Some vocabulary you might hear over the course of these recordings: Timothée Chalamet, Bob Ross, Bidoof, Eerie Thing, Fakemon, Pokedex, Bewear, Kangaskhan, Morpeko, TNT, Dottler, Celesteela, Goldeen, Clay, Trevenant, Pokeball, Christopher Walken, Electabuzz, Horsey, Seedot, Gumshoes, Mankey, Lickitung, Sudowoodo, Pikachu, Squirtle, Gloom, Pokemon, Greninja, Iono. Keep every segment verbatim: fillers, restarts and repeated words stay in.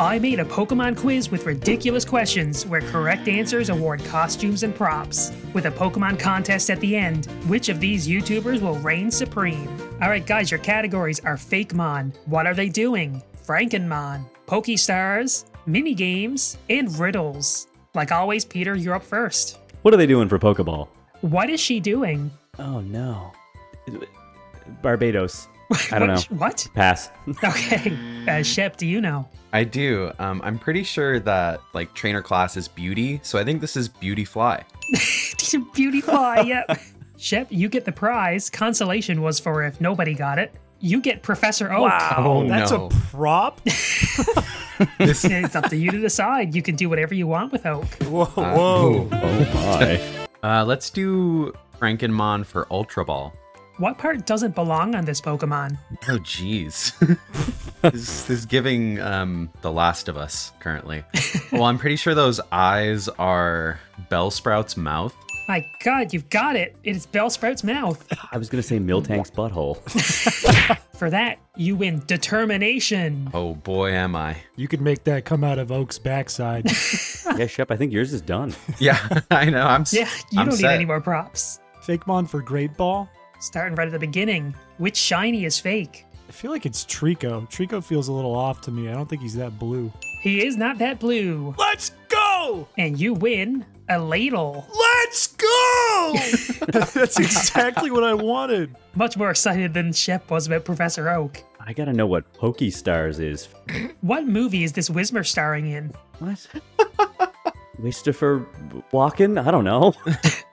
I made a Pokemon quiz with ridiculous questions where correct answers award costumes and props, with a Pokemon contest at the end. Which of these YouTubers will reign supreme? Alright guys, your categories are Fakemon, What Are They Doing?, Frankenmon, PokeStars, Minigames, and Riddles. Like always, Peter, you're up first. What are they doing for Pokeball? What is she doing? Oh no. Barbados. I don't know. What? Pass. Okay. Uh, Shep, do you know? I do. Um, I'm pretty sure that like trainer class is beauty, so I think this is Beauty Fly. Beauty Fly, yep. Shep, you get the prize. Consolation was for if nobody got it. You get Professor Oak. Wow, oh, that's no. a prop? This it's up to you to decide. You can do whatever you want with Oak. Whoa. Uh, whoa. Oh my. Uh, let's do Frankenmon for Ultra Ball. What part doesn't belong on this Pokemon? Oh, jeez. this, this is giving um, The Last of Us currently. Well, I'm pretty sure those eyes are Bellsprout's mouth. My God, you've got it. It is Bellsprout's mouth. I was going to say Miltank's butthole. For that, you win determination. Oh, boy, am I. You could make that come out of Oak's backside. Yeah, Shep, I think yours is done. Yeah, I know. I'm Yeah, you I'm don't set. need any more props. Fakemon for Great Ball. Starting right at the beginning, which shiny is fake? I feel like it's Trico. Trico feels a little off to me. I don't think he's that blue. He is not that blue. Let's go! And you win a ladle. Let's go! That's exactly what I wanted. Much more excited than Shep was about Professor Oak. I gotta know what PokeStars is. What movie is this Whismur starring in? What? Christopher Walken? I don't know.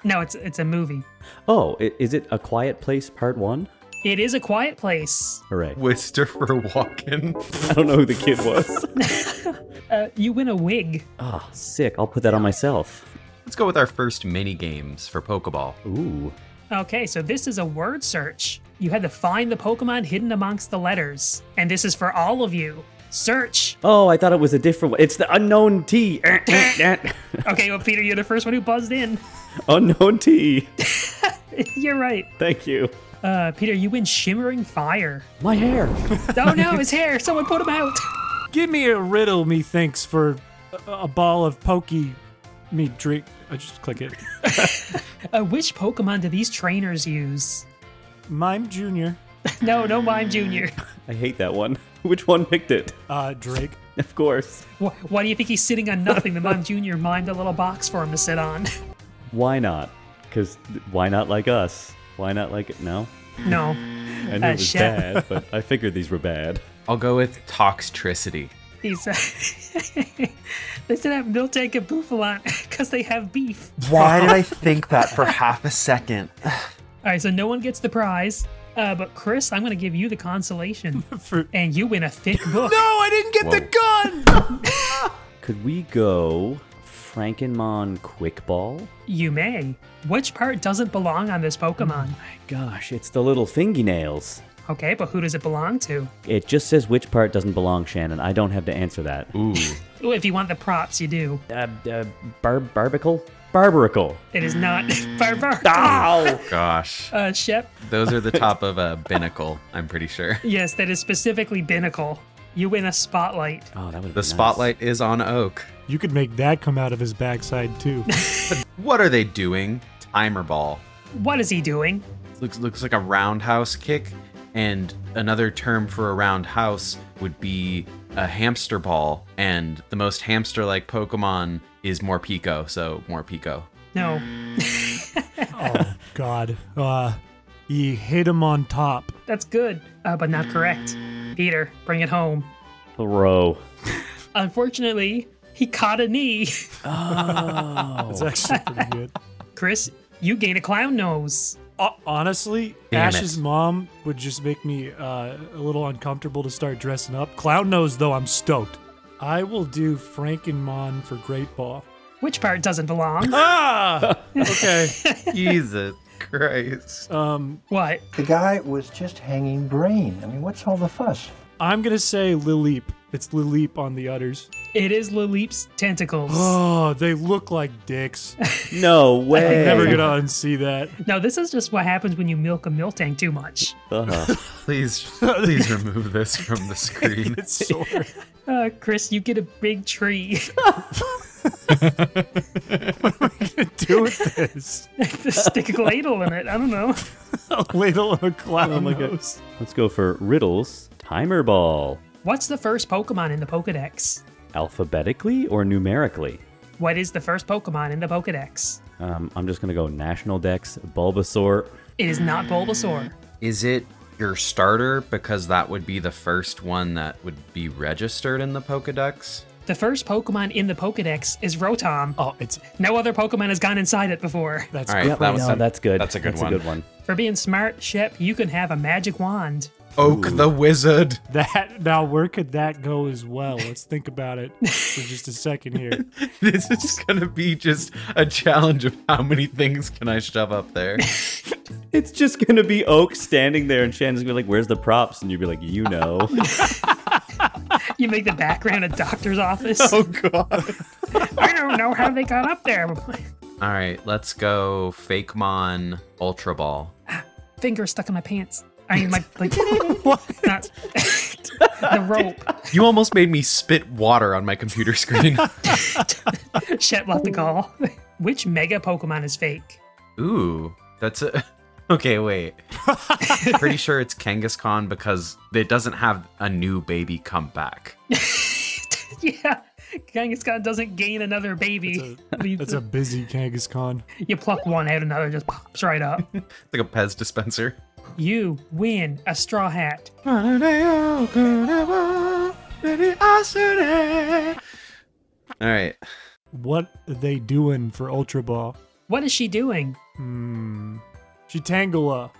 No, it's it's a movie. Oh, is it A Quiet Place Part One? It is A Quiet Place. Hooray. Christopher Walken. I don't know who the kid was. uh, you win a wig. Oh, sick. I'll put that on myself. Let's go with our first mini games for Pokeball. Ooh. Okay, so this is a word search. You had to find the Pokemon hidden amongst the letters. And this is for all of you. Search. Oh, I thought it was a different one. It's the unknown T. Okay, well, Peter, you're the first one who buzzed in. Unknown T. You're right. Thank you. Uh, Peter, you win shimmering fire. My hair. Oh, no, his hair. Someone put him out. Give me a riddle, me thinks, for a, a ball of pokey me drink. I just click it. uh, which Pokemon do these trainers use? Mime Junior No, no Mime Junior I hate that one. Which one picked it? Uh, Drake. Of course. Why, why do you think he's sitting on nothing? The Mime Junior mimed a little box for him to sit on. Why not? Because why not like us? Why not like it? No? No. I knew uh, it was Shep. bad, but I figured these were bad. I'll go with Toxtricity. These, uh, they said have Miltank and Buffalon because they have beef. Why did I think that for half a second? All right, so no one gets the prize. Uh, but Chris, I'm going to give you the consolation, For... and you win a thick book. No, I didn't get Whoa. the gun! Could we go Frankenmon Quickball? You may. Which part doesn't belong on this Pokemon? Oh my gosh, it's the little thingy nails. Okay, but who does it belong to? It just says which part doesn't belong, Shannon. I don't have to answer that. Ooh. If you want the props, you do. Uh, uh, bar barbicle? Barbarical. It is not barbarical. Oh, gosh. Uh, Shep? Those are the top of a binnacle, I'm pretty sure. Yes, that is specifically binnacle. You win a spotlight. Oh, that would be The nice. spotlight is on Oak. You could make that come out of his backside, too. But what are they doing? Timer ball. What is he doing? Looks, looks like a roundhouse kick. And another term for a roundhouse would be a hamster ball. And the most hamster-like Pokemon is Morpeko, so Morpeko. No. Oh, God. Uh, you hit him on top. That's good, uh, but not correct. Peter, bring it home. Throw. Unfortunately, he caught a knee. Oh. That's actually pretty good. Chris, you gain a clown nose. Uh, honestly, Damn Ash's it. mom would just make me uh, a little uncomfortable to start dressing up. Clown nose, though, I'm stoked. I will do Frankenmon for Great Ball. Which part doesn't belong? Ah! Okay. Jesus Christ. Um, what? The guy was just hanging brain. I mean, what's all the fuss? I'm going to say Lilip It's Lilipe on the udders. It is Lilipe's tentacles. Oh, they look like dicks. No way. I'm never going to unsee that. No, this is just what happens when you milk a Miltank too much. Uh-huh. Please, please remove this from the screen. It's sore. Uh, Chris, you get a big tree. What am I going to do with this? Just stick a ladle in it. I don't know. A ladle of a clown oh my nose. God. Let's go for riddles. Timer ball. What's the first Pokemon in the Pokedex? Alphabetically or numerically? What is the first Pokemon in the Pokedex? Um, I'm just going to go National Dex, Bulbasaur. It is not Bulbasaur. Is it your starter? Because that would be the first one that would be registered in the Pokedex. The first Pokemon in the Pokedex is Rotom. Oh, it's no other Pokemon has gone inside it before. That's right. That was no, a, that's good. That's a good that's one. A good one. For being smart, Shep, you can have a magic wand. Oak Ooh. the Wizard. That now, where could that go as well? Let's think about it for just a second here. This is gonna be just a challenge of how many things can I shove up there. It's just gonna be Oak standing there, and Shannon's gonna be like, "Where's the props?" And you'd be like, "You know." You make the background a doctor's office. Oh God! I don't know how they got up there. All right, let's go. Fakemon Ultra Ball. Ah, finger stuck in my pants. I mean, my, like, what? Not, the rope. You almost made me spit water on my computer screen. Shit left the call. Which mega Pokemon is fake? Ooh, that's a... Okay, wait. Pretty sure it's Kangaskhan because it doesn't have a new baby come back. Yeah, Kangaskhan doesn't gain another baby. That's a, that's a busy Kangaskhan. You pluck one out, another just pops right up. It's like a Pez dispenser. You win a straw hat. All right. What are they doing for Ultra Ball? What is she doing? Hmm. She Tangela.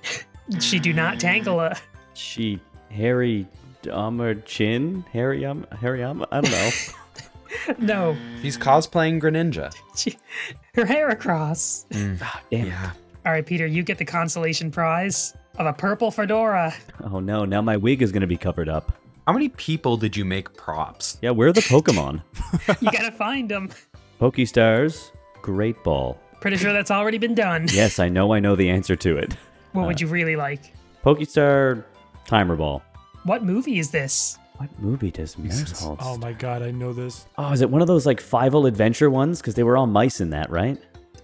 She do not Tangela. She hairy um, her chin? Hairy um, hairy um, I don't know. No. She's cosplaying Greninja. She, her hair across. Mm. Oh, damn. Yeah. All right, Peter, you get the consolation prize of a purple fedora. Oh no, now my wig is gonna be covered up. How many people did you make props? Yeah, where are the Pokemon? You gotta find them. PokeStars, Great Ball. Pretty sure that's already been done. Yes, I know I know the answer to it. What uh, would you really like? PokeStar, Timer Ball. What movie is this? What movie does Mousehalt? Oh my God, I know this. Oh, is it one of those like Fievel Adventure ones? Because they were all mice in that, right?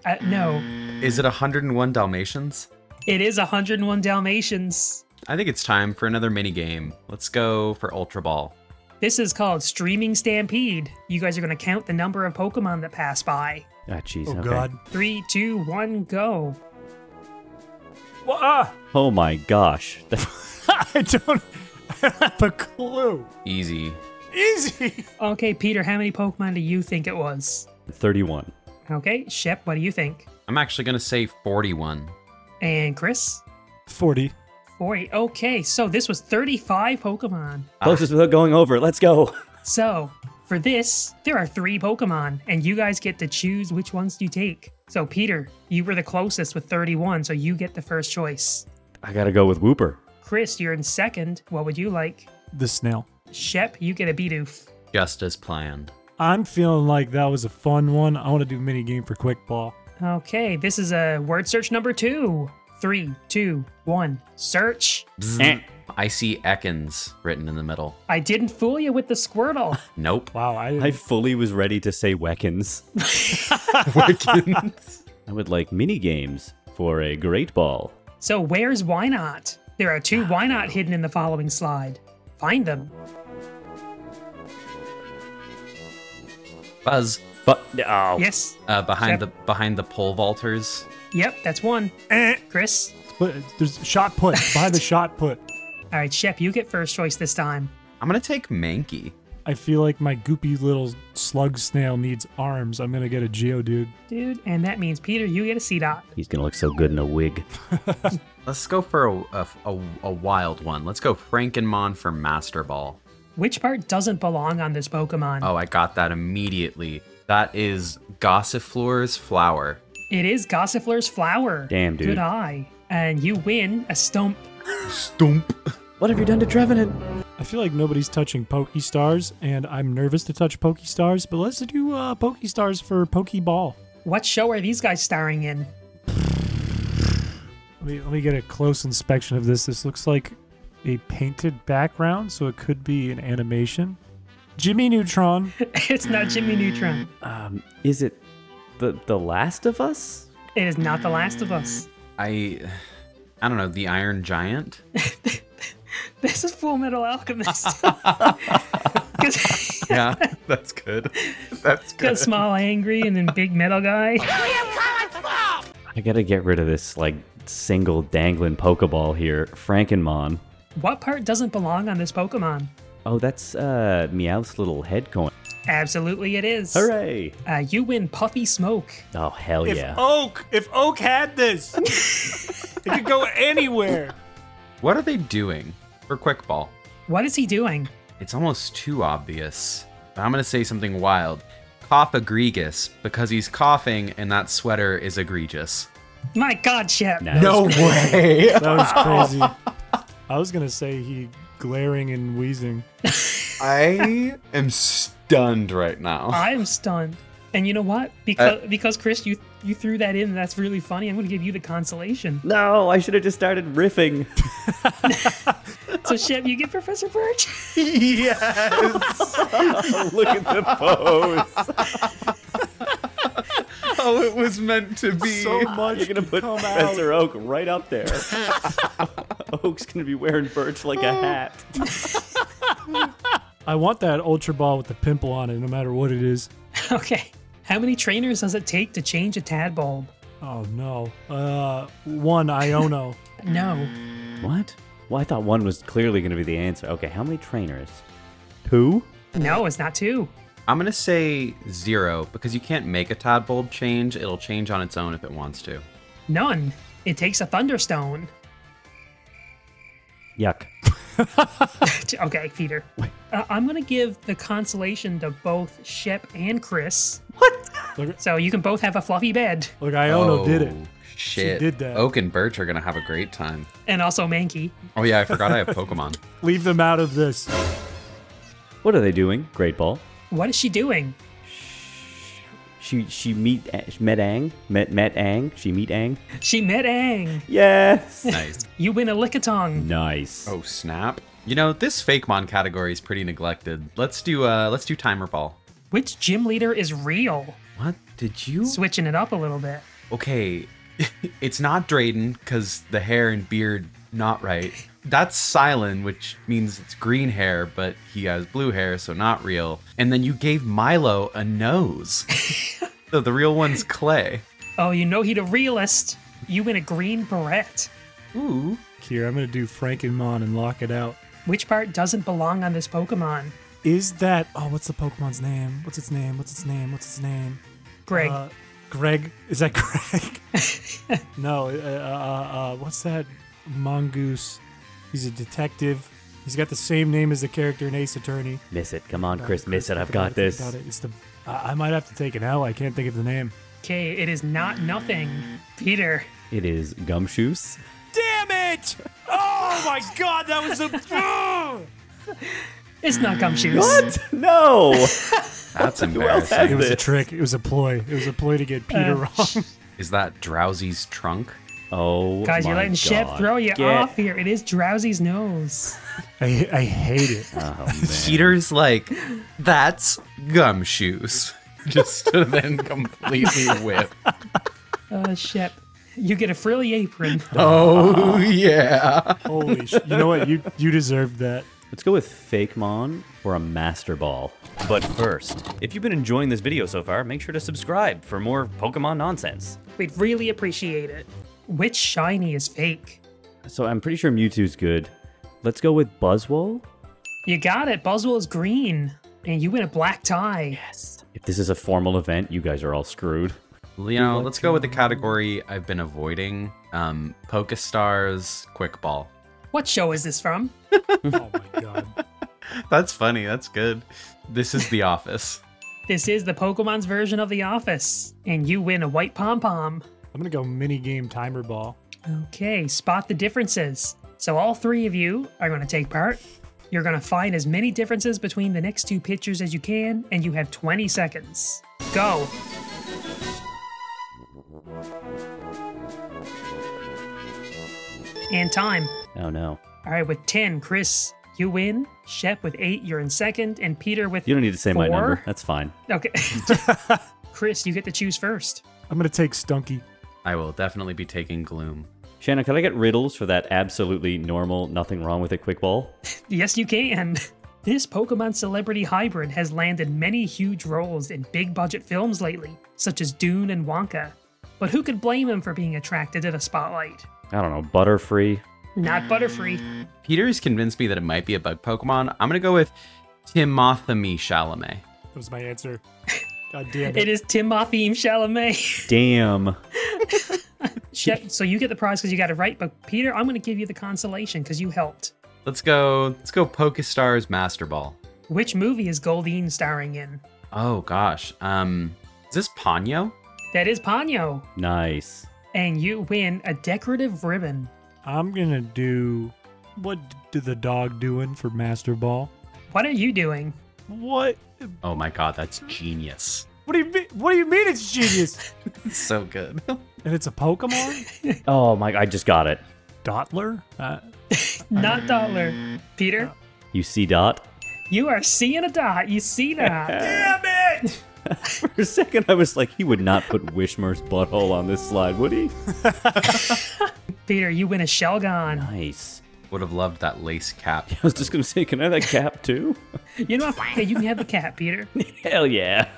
Uh, no. Is it one oh one Dalmatians? It is one oh one Dalmatians. I think it's time for another mini game. Let's go for Ultra Ball. This is called Streaming Stampede. You guys are going to count the number of Pokemon that pass by. Ah, jeez. Oh, okay. God. Three, two, one, go. Well, uh, oh, my gosh. I don't have a clue. Easy. Easy. Okay, Peter, how many Pokemon do you think it was? thirty-one. Okay, Shep, what do you think? I'm actually going to say forty-one. And Chris? forty. forty. Okay, so this was thirty-five Pokemon. Closest without going over. Let's go. So for this, there are three Pokemon, and you guys get to choose which ones you take. So Peter, you were the closest with thirty-one, so you get the first choice. I got to go with Wooper. Chris, you're in second. What would you like? The snail. Shep, you get a Bidoof. Just as planned. I'm feeling like that was a fun one. I want to do mini game for Quick Ball. Okay, this is a word search number two. Three, two, one, search. Bzzz. I see Ekans written in the middle. I didn't fool you with the Squirtle. Nope. Wow, I, I fully was ready to say Weckens. Weckens. I would like mini games for a Great Ball. So where's Why Not? There are two Why Not hidden in the following slide. Find them. Buzz. But oh. Yes. Uh, behind Shep. the behind the pole vaulters. Yep, that's one. Eh. Chris. But there's shot put. Behind the shot put. All right, Shep, you get first choice this time. I'm gonna take Mankey. I feel like my goopy little slug snail needs arms. I'm gonna get a Geodude. Dude, and that means Peter, you get a Seedot. He's gonna look so good in a wig. Let's go for a, a, a, a wild one. Let's go Frankenmon for Master Ball. Which part doesn't belong on this Pokemon? Oh, I got that immediately. That is Gossifleur's flower. It is Gossifleur's flower. Damn, dude. Good eye. And you win a stump. Stump. What have you done to Trevenant? I feel like nobody's touching PokeStars, and I'm nervous to touch PokeStars, but let's do uh, PokeStars for Pokeball. What show are these guys starring in? Let me, let me get a close inspection of this. This looks like a painted background, so it could be an animation. Jimmy Neutron. It's not Jimmy Neutron. Um, is it the The Last of Us? It is not The Last of Us. I, I don't know. The Iron Giant. This is Full Metal Alchemist. Yeah, that's good. That's good. Got small, angry, and then big metal guy. I gotta get rid of this like single dangling Pokeball here, Frankenmon. What part doesn't belong on this Pokemon? Oh, that's uh, Meowth's little head coin. Absolutely it is. Hooray! Uh, you win Puffy Smoke. Oh, hell yeah. If Oak, if Oak had this, it could go anywhere. What are they doing for Quick Ball? What is he doing? It's almost too obvious. I'm going to say something wild. Cough egregious, because he's coughing and that sweater is egregious. My God, Shep. No, no way. That was crazy. I was going to say he glaring and wheezing. I am stunned right now. I'm stunned. And you know what? Because, uh, because Chris, you you threw that in. And that's really funny. I'm going to give you the consolation. No, I should have just started riffing. So, Shep, you get Professor Birch? Yes. Look at the pose. Oh, it was meant to be. So much. You're going to put Professor out. Oak right up there. Oak's going to be wearing Birch like a hat. I want that Ultra Ball with the pimple on it, no matter what it is. Okay. How many trainers does it take to change a Tadbulb? Oh, no. Uh, one Iono. No. What? Well, I thought one was clearly going to be the answer. Okay, how many trainers? Two? No, it's not two. I'm going to say zero, because you can't make a Tadbulb change. It'll change on its own if it wants to. None. It takes a Thunderstone. Yuck. Okay, Peter. Uh, I'm going to give the consolation to both Shep and Chris. What? Look, so you can both have a fluffy bed. Look, Iono oh, did it. Shit. She did that. Oak and Birch are going to have a great time. And also Mankey. Oh, yeah, I forgot I have Pokemon. Leave them out of this. What are they doing? Great Ball. What is she doing? She she meet she met Aang. Met met Aang. She meet Aang. She met Aang. Yes. Nice. You win a Lickitung. Nice. Oh snap! You know this Fakemon category is pretty neglected. Let's do uh let's do Timer Ball. Which gym leader is real? What did you? Switching it up a little bit. Okay, it's not Drayden because the hair and beard not right. That's Silen, which means it's green hair, but he has blue hair, so not real. And then you gave Milo a nose. So the real one's Clay. Oh, you know he the realist. You win a green beret. Ooh. Here, I'm going to do Frankenmon and lock it out. Which part doesn't belong on this Pokemon? Is that... Oh, what's the Pokemon's name? What's its name? What's its name? What's its name? Greg. Uh, Greg? Is that Greg? No. Uh, uh, uh, what's that? Mongoose. He's a detective. He's got the same name as the character in Ace Attorney. Miss it. Come on, Chris. Uh, Chris miss it. I've got this. It. It's the, uh, I might have to take an L. I can't think of the name. Okay, it is not nothing. Peter. It is Gumshoes. Damn it! Oh, my God. That was a... It's not Gumshoes. What? No. That's embarrassing. It was a trick. It was a ploy. It was a ploy to get Peter uh, wrong. Is that Drowsy's trunk? Oh, guys, you're letting Shep throw you Get. off here. It is Drowsy's nose. I, I hate it. Oh, man. Peter's like, that's Gumshoes. Just to then completely whip. Uh, Shep, you get a frilly apron. Oh, yeah. Holy shit. You know what? You, you deserved that. Let's go with Fakemon or a Master Ball. But first, if you've been enjoying this video so far, make sure to subscribe for more Pokemon nonsense. We'd really appreciate it. Which shiny is fake? So I'm pretty sure Mewtwo's good. Let's go with Buzzwole. You got it. Buzzwole is green. And you win a black tie. Yes. If this is a formal event, you guys are all screwed. You know, let's go with the category I've been avoiding. Um, PokeStars, Quick Ball. What show is this from? Oh my God. That's funny. That's good. This is The Office. This is the Pokemon's version of The Office. And you win a white pom-pom. I'm going to go mini-game Timer Ball. Okay, spot the differences. So all three of you are going to take part. You're gonna find as many differences between the next two pictures as you can, and you have twenty seconds. Go! And time. Oh no. Alright, with ten, Chris, you win. Shep with eight, you're in second, and Peter with You don't need to say four. My number, that's fine. Okay. Chris, you get to choose first. I'm gonna take Stunky. I will definitely be taking Gloom. Shannon, can I get riddles for that absolutely normal, nothing wrong with it quick ball? Yes, you can. This Pokemon celebrity hybrid has landed many huge roles in big budget films lately, such as Dune and Wonka. But who could blame him for being attracted to the spotlight? I don't know, Butterfree? Not Butterfree. Peter's convinced me that it might be a bug Pokemon. I'm gonna go with Timothée Chalamet. That was my answer. God damn it. It is Timothée Chalamet. Damn. Shep, so you get the prize because you got it right, but Peter, I'm going to give you the consolation because you helped. Let's go, let's go PokeStars Master Ball. Which movie is Goldeen starring in? Oh gosh, um, is this Ponyo? That is Ponyo. Nice. And you win a decorative ribbon. I'm going to do, what did the dog doing for Master Ball? What are you doing? What? Oh my god, that's genius. What do you mean? What do you mean it's genius? It's so good. And it's a Pokemon? Oh my, I just got it. Dottler? Uh, Not Dottler. Peter? You see Dot? You are seeing a Dot. You see Dot. Damn it! For a second, I was like, he would not put Wishmer's butthole on this slide, would he? Peter, you win a Shelgon. Nice. Would have loved that lace cap. I was just going to say, can I have that cap too? You know what? You can have the cap, Peter. Hell yeah.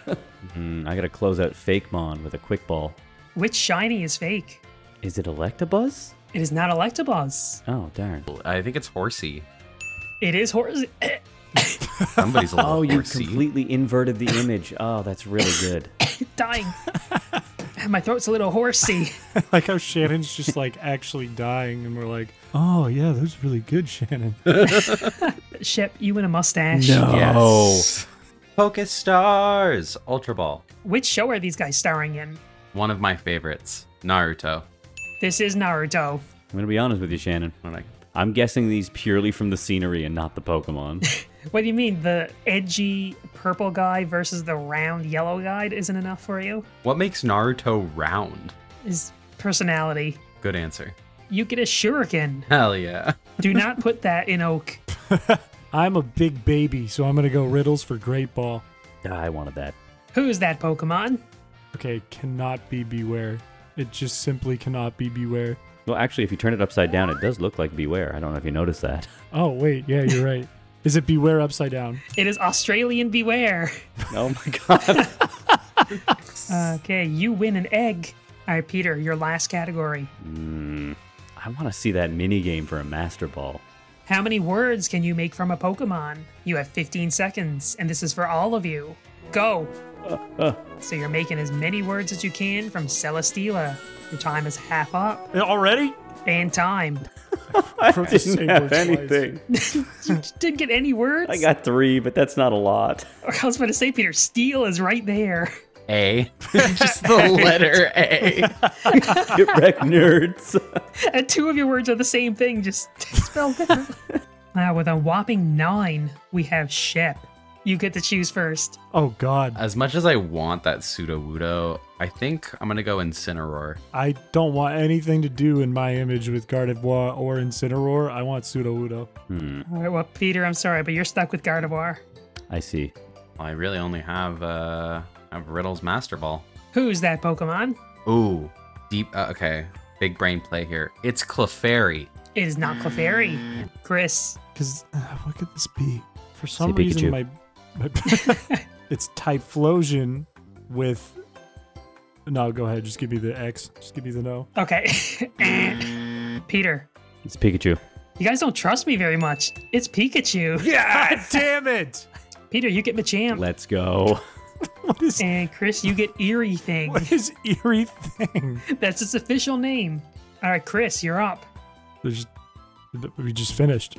Mm, I got to close out Fakemon with a quick ball. Which shiny is fake? Is it Electabuzz? It is not Electabuzz. Oh, darn. I think it's Horsey. It is Horsey. Somebody's a little Oh, you horsey. Completely inverted the image. Oh, that's really good. Dying. My throat's a little horsey. Like how Shannon's just like actually dying and we're like, oh yeah, that was really good, Shannon. Shep, you in a mustache. No. Yes. PokeStars Ultra Ball. Which show are these guys starring in? One of my favorites, Naruto. This is Naruto. I'm gonna be honest with you, Shannon. I'm guessing these purely from the scenery and not the Pokemon. What do you mean? The edgy purple guy versus the round yellow guy isn't enough for you? What makes Naruto round? His personality. Good answer. You get a shuriken. Hell yeah. Do not put that in Oak. I'm a big baby, so I'm gonna go riddles for Great Ball. I wanted that. Who's that Pokemon? Okay, cannot be Bewear. It just simply cannot be Bewear. Well, actually, if you turn it upside down, it does look like Bewear. I don't know if you noticed that. Oh, wait. Yeah, you're right. Is it Bewear upside down? It is Australian Bewear. Oh, my God. Okay, you win an egg. All right, Peter, your last category. Mm, I want to see that mini game for a Master Ball. How many words can you make from a Pokemon? You have fifteen seconds, and this is for all of you. Go. Uh, uh. So you're making as many words as you can from Celesteela. Your time is half up. Already? And time. I didn't have anything. You didn't get any words? I got three, but that's not a lot. I was about to say, Peter, steel is right there. A. Just the letter A. Get wrecked, nerds. And two of your words are the same thing, just spelled different. Now, with a whopping nine, we have Shep. You get to choose first. Oh, God. As much as I want that Sudowoodo, I think I'm going to go Incineroar. I don't want anything to do in my image with Gardevoir or Incineroar. I want Sudowoodo. Hmm. All right, well, Peter, I'm sorry, but you're stuck with Gardevoir. I see. Well, I really only have, uh, have Riddle's Master Ball. Who's that Pokemon? Ooh, deep. Uh, okay, big brain play here. It's Clefairy. It is not Clefairy. Chris. Because uh, what could this be? For some reason, Pikachu. my... It's Typhlosion with... No, go ahead. Just give me the X. Just give me the no. Okay. Peter. It's Pikachu. You guys don't trust me very much. It's Pikachu. Yeah, damn it. Peter, you get Machamp. Let's go. What is... And Chris, you get Eerie Thing. What is Eerie Thing? That's its official name. All right, Chris, you're up. There's... We just finished.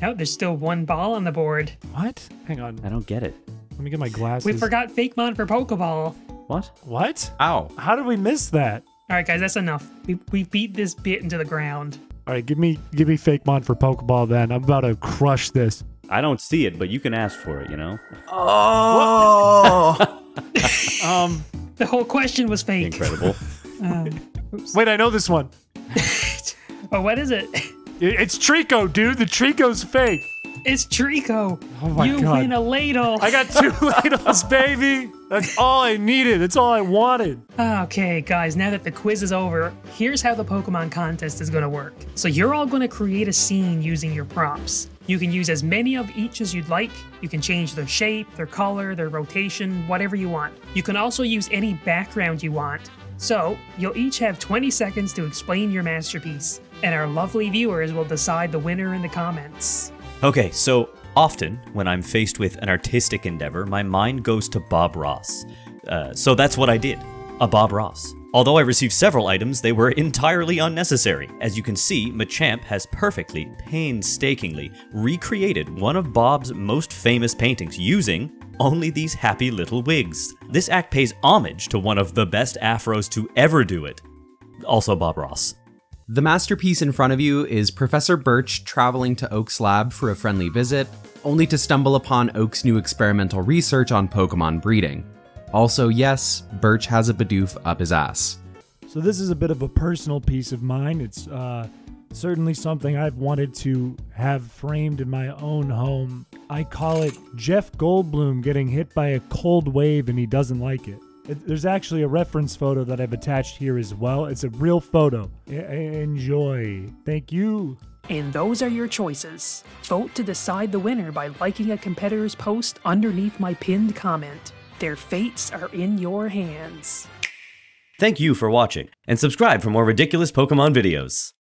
No, there's still one ball on the board. What? Hang on. I don't get it. Let me get my glasses. We forgot Fakemon for Pokeball. What? What? Ow. How did we miss that? All right, guys, that's enough. We, we beat this bit into the ground. All right, give me give me Fakemon for Pokeball then. I'm about to crush this. I don't see it, but you can ask for it, you know? Oh! um, the whole question was fake. Incredible. um, Wait, I know this one. Oh, what is it? It's Trico, dude. The Trico's fake. It's Trico. Oh my you god. You win a ladle. I got two ladles, baby. That's all I needed. That's all I wanted. Okay, guys, now that the quiz is over, here's how the Pokemon contest is going to work. So you're all going to create a scene using your props. You can use as many of each as you'd like. You can change their shape, their color, their rotation, whatever you want. You can also use any background you want. So you'll each have twenty seconds to explain your masterpiece, and our lovely viewers will decide the winner in the comments. Okay, so often when I'm faced with an artistic endeavor, my mind goes to Bob Ross. Uh, so that's what I did, a Bob Ross. Although I received several items, they were entirely unnecessary. As you can see, Machamp has perfectly, painstakingly recreated one of Bob's most famous paintings using only these happy little wigs. This act pays homage to one of the best afros to ever do it, also Bob Ross. The masterpiece in front of you is Professor Birch traveling to Oak's lab for a friendly visit, only to stumble upon Oak's new experimental research on Pokemon breeding. Also, yes, Birch has a Bidoof up his ass. So this is a bit of a personal piece of mine. It's uh, certainly something I've wanted to have framed in my own home. I call it Jeff Goldblum getting hit by a cold wave and he doesn't like it. There's actually a reference photo that I've attached here as well. It's a real photo. Enjoy. Thank you. And those are your choices. Vote to decide the winner by liking a competitor's post underneath my pinned comment. Their fates are in your hands. Thank you for watching, and subscribe for more ridiculous Pokemon videos.